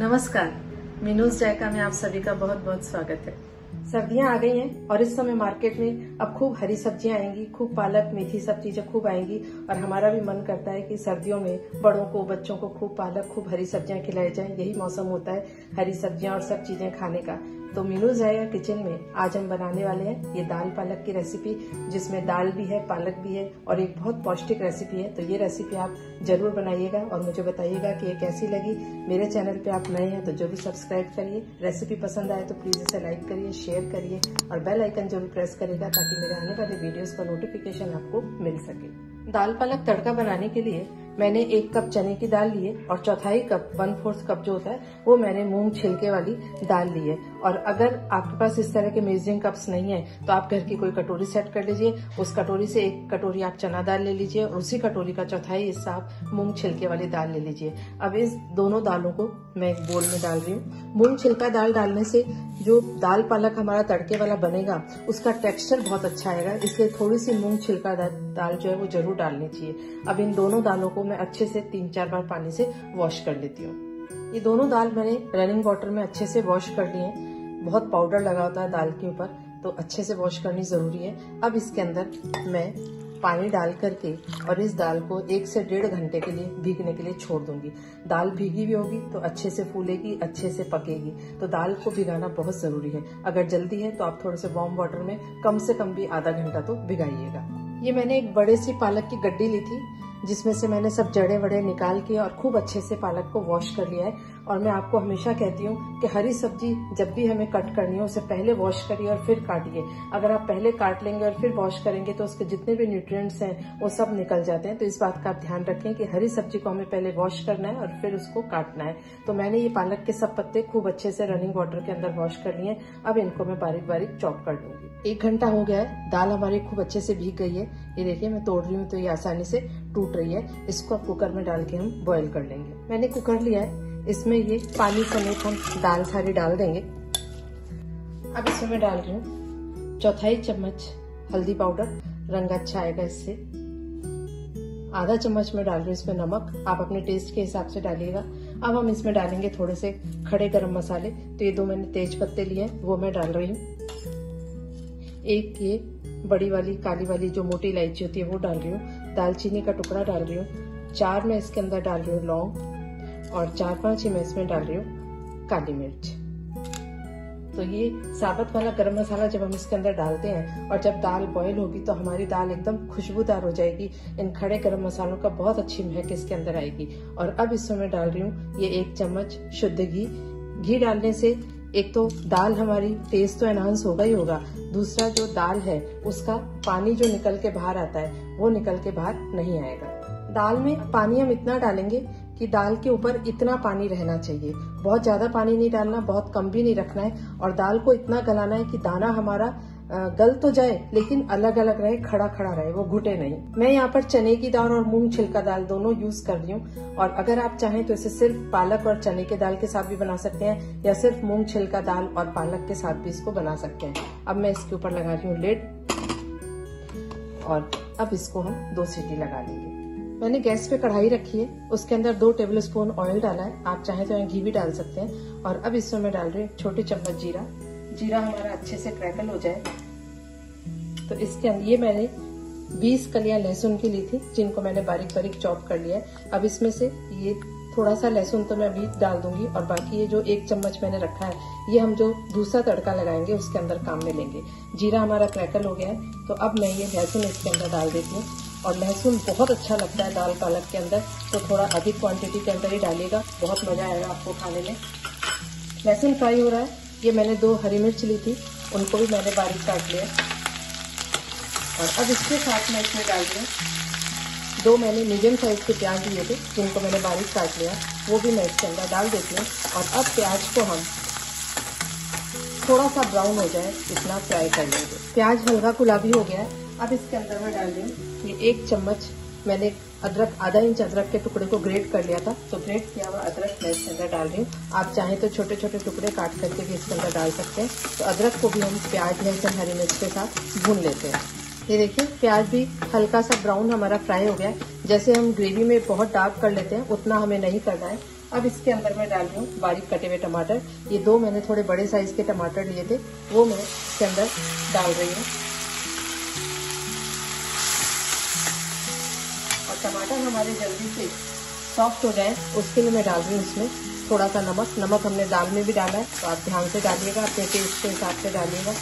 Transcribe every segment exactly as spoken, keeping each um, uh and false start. नमस्कार, मीनूस जायका में आप सभी का बहुत बहुत स्वागत है। सर्दियां आ गई हैं और इस समय मार्केट में अब खूब हरी सब्जियां आएंगी, खूब पालक मेथी सब चीजें खूब आएंगी और हमारा भी मन करता है कि सर्दियों में बड़ों को बच्चों को खूब पालक खूब हरी सब्जियां खिलाई जाए। यही मौसम होता है हरी सब्जियां और सब चीजें खाने का। तो मीनू जायका किचन में आज हम बनाने वाले हैं ये दाल पालक की रेसिपी, जिसमें दाल भी है पालक भी है और एक बहुत पौष्टिक रेसिपी है। तो ये रेसिपी आप जरूर बनाइएगा और मुझे बताइएगा कि ये कैसी लगी। मेरे चैनल पे आप नए हैं तो जरूर सब्सक्राइब करिए। रेसिपी पसंद आए तो प्लीज इसे लाइक करिए, शेयर करिए और बेल आइकन जरूर प्रेस करिएगा ताकि मेरे आने वाले वीडियोज का नोटिफिकेशन आपको मिल सके। दाल पालक तड़का बनाने के लिए मैंने एक कप चने की दाल ली है और चौथाई कप वन फोर्थ कप जो होता है वो मैंने मूंग छिलके वाली दाल ली है। और अगर आपके पास इस तरह के मेजरिंग कप्स नहीं है तो आप घर की कोई कटोरी सेट कर लीजिए। उस कटोरी से एक कटोरी आप चना दाल ले लीजिए और उसी कटोरी का चौथाई हिस्सा आप मूंग छिलके वाली दाल ले लीजिए। अब इस दोनों दालों को मैं एक बोल में डाल रही हूँ। मूंग छिलका दाल डालने से जो दाल पालक हमारा तड़के वाला बनेगा उसका टेक्सचर बहुत अच्छा आएगा, इसलिए थोड़ी सी मूंग छिलका दाल जो है वो जरूर डालनी चाहिए। अब इन दोनों दालों को मैं अच्छे से तीन चार बार पानी से वॉश कर लेती हूँ। ये दोनों दाल मैंने रनिंग वाटर में अच्छे से वॉश कर ली है। बहुत पाउडर लगा होता है दाल के ऊपर तो अच्छे से वॉश करनी जरूरी है। अब इसके अंदर मैं पानी डाल करके और इस दाल को एक से डेढ़ घंटे के लिए भीगने के लिए छोड़ दूंगी। दाल भीगी भी होगी तो अच्छे से फूलेगी, अच्छे से पकेगी। तो दाल को भिगाना बहुत जरूरी है। अगर जल्दी है तो आप थोड़े से वार्म वाटर में कम से कम भी आधा घंटा तो भिगाइएगा। ये मैंने एक बड़े सी पालक की गड्डी ली थी जिसमें से मैंने सब जड़े वड़े निकाल के और खूब अच्छे से पालक को वॉश कर लिया है। और मैं आपको हमेशा कहती हूँ कि हरी सब्जी जब भी हमें कट करनी हो उसे पहले वॉश करिए और फिर काटिए। अगर आप पहले काट लेंगे और फिर वॉश करेंगे तो उसके जितने भी न्यूट्रिएंट्स हैं वो सब निकल जाते हैं। तो इस बात का आप ध्यान रखें कि हरी सब्जी को हमें पहले वॉश करना है और फिर उसको काटना है। तो मैंने ये पालक के सब पत्ते खूब अच्छे से रनिंग वाटर के अंदर वॉश कर लिए हैं। अब इनको मैं बारीक बारीक चॉप कर लूंगी। एक घंटा हो गया है, दाल हमारी खूब अच्छे से भीग गई है। ये देखिए मैं तोड़ रही हूँ तो ये आसानी से टूट रही है। इसको आप कुकर में डाल के हम बॉईल कर लेंगे। मैंने कुकर लिया है, इसमें ये पानी समेत हम दाल सारी डाल देंगे। अब इसमें मैं डाल रही हूँ चौथाई चम्मच हल्दी पाउडर, रंग अच्छा आएगा इससे। आधा चम्मच में डाल रही हूँ इसमें नमक, आप अपने टेस्ट के हिसाब से डालिएगा। अब हम इसमें डालेंगे थोड़े से खड़े गरम मसाले। तो ये दो मैंने तेज पत्ते लिए हैं वो मैं डाल रही हूँ। एक ये बड़ी वाली काली वाली जो मोटी इलायची होती है वो डाल रही हूँ। दालचीनी का टुकड़ा डाल रही हूँ। चार मैं इसके अंदर डाल रही हूँ लौंग और चार पांच ही मैं इसमें डाल रही हूँ काली मिर्च। तो ये साबुत वाला गरम मसाला जब हम इसके अंदर डालते हैं और जब दाल बॉईल होगी तो हमारी दाल एकदम खुशबूदार हो जाएगी। इन खड़े गरम मसालों का बहुत अच्छी महक इसके अंदर आएगी। और अब इसमें मैं डाल रही हूँ ये एक चम्मच शुद्ध घी। घी डालने से एक तो दाल हमारी टेस्ट तो एनहांस होगा ही होगा, दूसरा जो दाल है उसका पानी जो निकल के बाहर आता है वो निकल के बाहर नहीं आएगा। दाल में पानी हम इतना डालेंगे कि दाल के ऊपर इतना पानी रहना चाहिए, बहुत ज्यादा पानी नहीं डालना, बहुत कम भी नहीं रखना है। और दाल को इतना गलाना है कि दाना हमारा गल तो जाए लेकिन अलग अलग रहे, खड़ा खड़ा रहे, वो घुटे नहीं। मैं यहाँ पर चने की दाल और मूंग छिलका दाल दोनों यूज कर रही हूँ। और अगर आप चाहें तो इसे सिर्फ पालक और चने के दाल के साथ भी बना सकते हैं या सिर्फ मूंग छिलका दाल और पालक के साथ भी इसको बना सकते हैं। अब मैं इसके ऊपर लगा रही हूँ लिड और अब इसको हम दो सीटी लगा लेंगे। मैंने गैस पे कढ़ाई रखी है, उसके अंदर दो टेबल स्पून ऑयल डाला है। आप चाहें तो यहाँ घी भी डाल सकते हैं। और अब इसमें मैं डाल रही हूँ छोटी चम्मच जीरा। जीरा हमारा अच्छे से क्रैकल हो जाए तो इसके अंदर ये मैंने बीस कलियां लहसुन की ली थी जिनको मैंने बारीक बारीक चॉप कर लिया है। अब इसमें से ये थोड़ा सा लहसुन तो मैं अभी डाल दूंगी और बाकी ये जो एक चम्मच मैंने रखा है ये हम जो दूसरा तड़का लगाएंगे उसके अंदर काम में लेंगे। जीरा हमारा क्रैकल हो गया है तो अब मैं ये लहसुन इसके अंदर डाल देती हूँ। और लहसुन बहुत अच्छा लगता है दाल पालक के अंदर, तो थोड़ा अधिक क्वांटिटी के अंदर ही डालिएगा, बहुत मजा आएगा आपको खाने में। लहसुन फ्राई हो रहा है। ये मैंने दो हरी मिर्च ली थी, उनको भी मैंने बारीक काट लिया। और अब इसके साथ मैं इसमें डाल रही हूँ दो मैंने मीडियम साइज के प्याज लिए थे जिनको मैंने बारीक काट लिया, वो भी मैं इसके अंदर डाल देती हूँ। और अब प्याज को हम थोड़ा सा ब्राउन हो जाए इतना फ्राई कर लेंगे। प्याज हल्का गुलाबी हो गया है। अब इसके अंदर मैं डाल रही हूँ ये एक चम्मच मैंने अदरक, आधा इंच अदरक के टुकड़े को ग्रेट कर लिया था तो ग्रेट किया हुआ अदरक मैं इसके अंदर डाल रही हूँ। आप चाहें तो छोटे छोटे टुकड़े काट करके भी इसके अंदर डाल सकते हैं। तो अदरक को भी हम प्याज लहसुन हरी मिर्च के साथ भून लेते हैं। ये देखिए प्याज भी हल्का सा ब्राउन हमारा फ्राई हो गया है। जैसे हम ग्रेवी में बहुत डार्क कर लेते हैं उतना हमें नहीं करना है, अब इसके अंदर मैं डाल रही हूँ बारीक कटे हुए टमाटर। ये दो मैंने थोड़े बड़े साइज के टमाटर लिए थे, वो मैं इसके अंदर डाल रही हूँ। और टमाटर हमारे जल्दी से सॉफ्ट हो जाए उसके लिए मैं डाल रही हूँ इसमें थोड़ा सा नमक। नमक हमने दाल में भी डाला है तो आप ध्यान से डालिएगा, अपने टेस्ट के हिसाब से डालिएगा।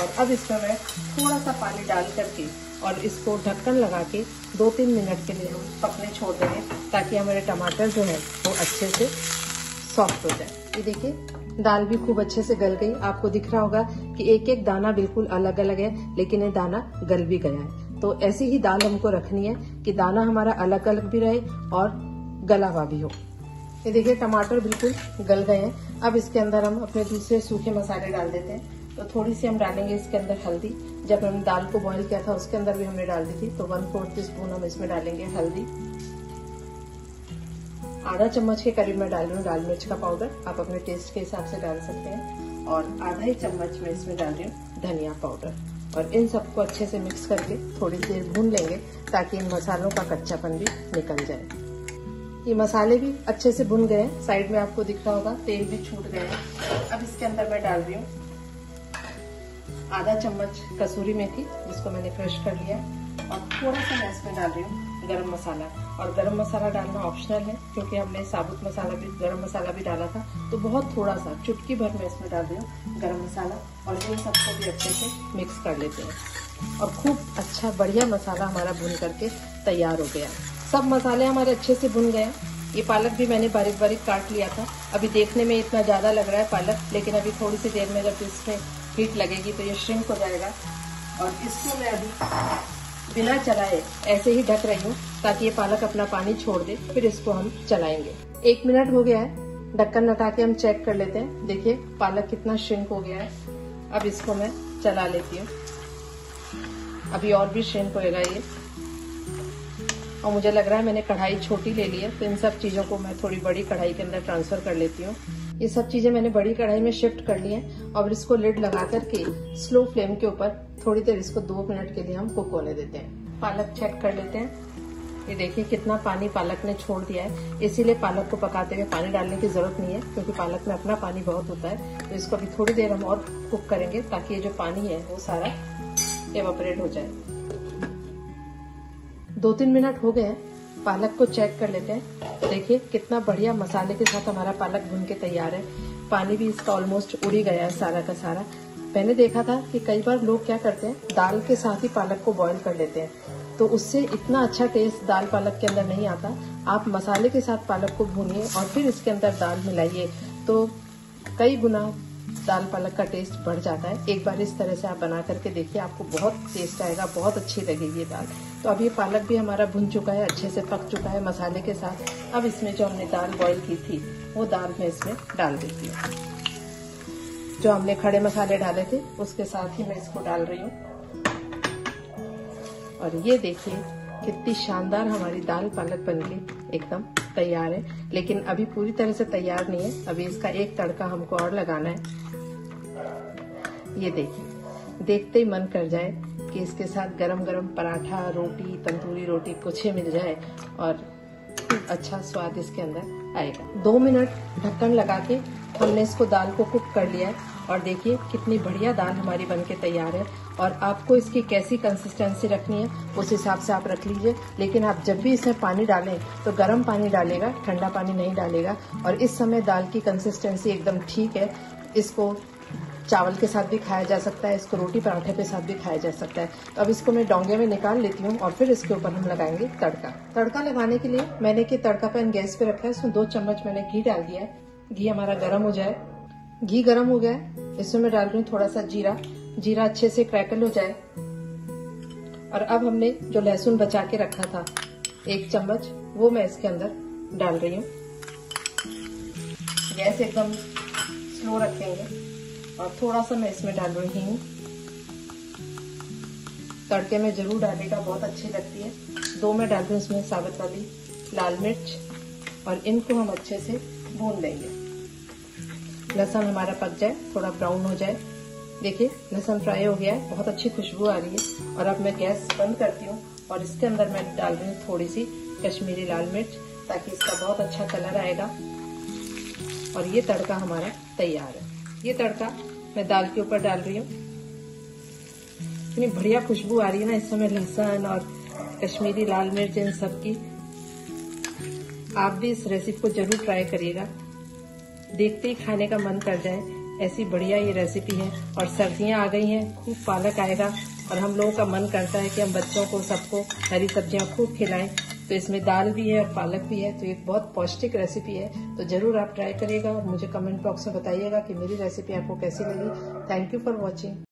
और अब इसमें मैं थोड़ा सा पानी डाल करके और इसको ढक्कन लगा के दो तीन मिनट के लिए हम पकने छोड़ देंगे ताकि हमारे टमाटर जो है वो अच्छे से सॉफ्ट हो जाए। ये देखिए दाल भी खूब अच्छे से गल गई। आपको दिख रहा होगा कि एक एक दाना बिल्कुल अलग अलग है, लेकिन ये दाना गल भी गया है। तो ऐसी ही दाल हमको रखनी है कि दाना हमारा अलग अलग भी रहे और गला हुआ भी हो। ये देखिए टमाटर बिल्कुल गल गए हैं। अब इसके अंदर हम अपने दूसरे सूखे मसाले डाल देते हैं। तो थोड़ी सी हम डालेंगे इसके अंदर हल्दी, जब हमने दाल को बॉईल किया था उसके अंदर भी हमने डाल दी थी। तो वन फोर्थ टी स्पून हम इसमें डालेंगे हल्दी। आधा चम्मच के करीब मैं डाल रही हूँ लाल मिर्च का पाउडर, आप अपने टेस्ट के हिसाब से डाल सकते हैं। और आधा ही चम्मच में इसमें डाल रही हूँ धनिया पाउडर। और इन सबको अच्छे से मिक्स करके थोड़ी देर भून लेंगे ताकि इन मसालों का कच्चापन भी निकल जाए। ये मसाले भी अच्छे से भुन गए, साइड में आपको दिख रहा होगा तेल भी छूट गया है। अब इसके अंदर मैं डाल रही हूँ आधा चम्मच कसूरी मेथी, जिसको मैंने क्रश कर लिया। और थोड़ा सा मैं इसमें डाल रही हूँ गरम मसाला। और गरम मसाला डालना ऑप्शनल है क्योंकि हमने साबुत मसाला भी गरम मसाला भी डाला था, तो बहुत थोड़ा सा चुटकी भर में इसमें डाल रही हूँ गरम मसाला। और इन सबको भी अच्छे से मिक्स कर लेते हैं। और खूब अच्छा बढ़िया मसाला हमारा भुन करके तैयार हो गया। सब मसाले हमारे अच्छे से भुन गए। ये पालक भी मैंने बारीक बारीक काट लिया था। अभी देखने में इतना ज़्यादा लग रहा है पालक, लेकिन अभी थोड़ी सी देर में जब इसमें हीट लगेगी तो ये श्रिंक हो जाएगा। और इसको मैं अभी बिना चलाए ऐसे ही ढक रही हूँ ताकि ये पालक अपना पानी छोड़ दे, फिर इसको हम चलाएंगे। एक मिनट हो गया है, ढक्कन हटा के हम चेक कर लेते हैं। देखिए पालक कितना श्रिंक हो गया है। अब इसको मैं चला लेती हूँ, अभी और भी श्रिंक होएगा ये। और मुझे लग रहा है मैंने कढ़ाई छोटी ले ली है, तो इन सब चीज़ों को मैं थोड़ी बड़ी कढ़ाई के अंदर ट्रांसफर कर लेती हूँ। ये सब चीज़ें मैंने बड़ी कढ़ाई में शिफ्ट कर ली हैं। और इसको लिड लगा करके स्लो फ्लेम के ऊपर थोड़ी देर इसको दो मिनट के लिए हम कुक होने देते हैं। पालक चेक कर लेते हैं। ये देखिए कितना पानी पालक ने छोड़ दिया है। इसीलिए पालक को पकाते हुए पानी डालने की जरूरत नहीं है क्योंकि पालक में अपना पानी बहुत होता है। तो इसको अभी थोड़ी देर हम और कुक करेंगे ताकि ये जो पानी है वो सारा एवापोरेट हो जाए। दो तीन मिनट हो गए हैं, पालक को चेक कर लेते हैं। देखिए कितना बढ़िया मसाले के साथ हमारा पालक भून के तैयार है। पानी भी इसका ऑलमोस्ट उड़ी गया है सारा का सारा। मैंने देखा था कि कई बार लोग क्या करते हैं, दाल के साथ ही पालक को बॉईल कर लेते हैं, तो उससे इतना अच्छा टेस्ट दाल पालक के अंदर नहीं आता। आप मसाले के साथ पालक को भूनिए और फिर इसके अंदर दाल मिलाइए तो कई गुना दाल पालक का टेस्ट बढ़ जाता है। एक बार इस तरह से आप बना करके देखिए, आपको बहुत टेस्ट आएगा, बहुत अच्छी लगेगी ये दाल। तो अब ये पालक भी हमारा भुन चुका है, अच्छे से पक चुका है मसाले के साथ। अब इसमें जो हमने दाल बॉईल की थी वो दाल मैं इसमें डाल देती हूँ। जो हमने खड़े मसाले डाले थे उसके साथ ही मैं इसको डाल रही हूँ। और ये देखिए कितनी शानदार हमारी दाल पालक बनके एकदम तैयार है। लेकिन अभी पूरी तरह से तैयार नहीं है, अभी इसका एक तड़का हमको और लगाना है। ये देखिए देखते ही मन कर जाए कि इसके साथ गरम गरम पराठा, रोटी, तंदूरी रोटी कुछ ही मिल जाए और अच्छा स्वाद इसके अंदर आएगा। दो मिनट ढक्कन लगा के हमने इसको दाल को कुक कर लिया है। और देखिए कितनी बढ़िया दाल हमारी बनके तैयार है। और आपको इसकी कैसी कंसिस्टेंसी रखनी है उस हिसाब से आप रख लीजिए। लेकिन आप जब भी इसमें पानी डालें तो गर्म पानी डालेगा, ठंडा पानी नहीं डालेगा। और इस समय दाल की कंसिस्टेंसी एकदम ठीक है। इसको चावल के साथ भी खाया जा सकता है, इसको रोटी पराठे के साथ भी खाया जा सकता है। तो अब इसको मैं डोंगे में निकाल लेती हूँ और फिर इसके ऊपर हम लगाएंगे तड़का। तड़का लगाने के लिए मैंने कि तड़का पैन गैस पे रखा है, उसमें दो चम्मच मैंने घी डाल दिया है। घी हमारा गर्म हो जाए। घी गर्म हो गया है, इसमें मैं डाल रही हूँ थोड़ा सा जीरा। जीरा अच्छे से क्रैकल हो जाए। और अब हमने जो लहसुन बचा के रखा था एक चम्मच, वो मैं इसके अंदर डाल रही हूँ। गैस एकदम स्लो रखेंगे। और थोड़ा सा मैं इसमें डाल रही हूँ, तड़के में जरूर डालेगा, बहुत अच्छी लगती है। दो मैं डाल रही हूँ इसमें साबुत वाली लाल मिर्च। और इनको हम अच्छे से भून लेंगे। लहसुन हमारा पक जाए, थोड़ा ब्राउन हो जाए। देखिए लहसुन फ्राई हो गया है, बहुत अच्छी खुशबू आ रही है। और अब मैं गैस बंद करती हूँ और इसके अंदर मैं डाल रही हूँ थोड़ी सी कश्मीरी लाल मिर्च ताकि इसका बहुत अच्छा कलर आएगा। और ये तड़का हमारा तैयार है। ये तड़का मैं दाल के ऊपर डाल रही हूँ। इतनी बढ़िया खुशबू आ रही है ना इस समय लहसुन और कश्मीरी लाल मिर्च इन सब की। आप भी इस रेसिपी को जरूर ट्राई करिएगा, देखते ही खाने का मन कर जाए, ऐसी बढ़िया ये रेसिपी है। और सर्दियां आ गई हैं, खूब पालक आएगा और हम लोगों का मन करता है कि हम बच्चों को सबको हरी सब्जियां खूब खिलाएं। तो इसमें दाल भी है और पालक भी है, तो ये बहुत पौष्टिक रेसिपी है। तो जरूर आप ट्राई करिएगा और मुझे कमेंट बॉक्स में बताइएगा कि मेरी रेसिपी आपको कैसी लगी। Thank you for watching.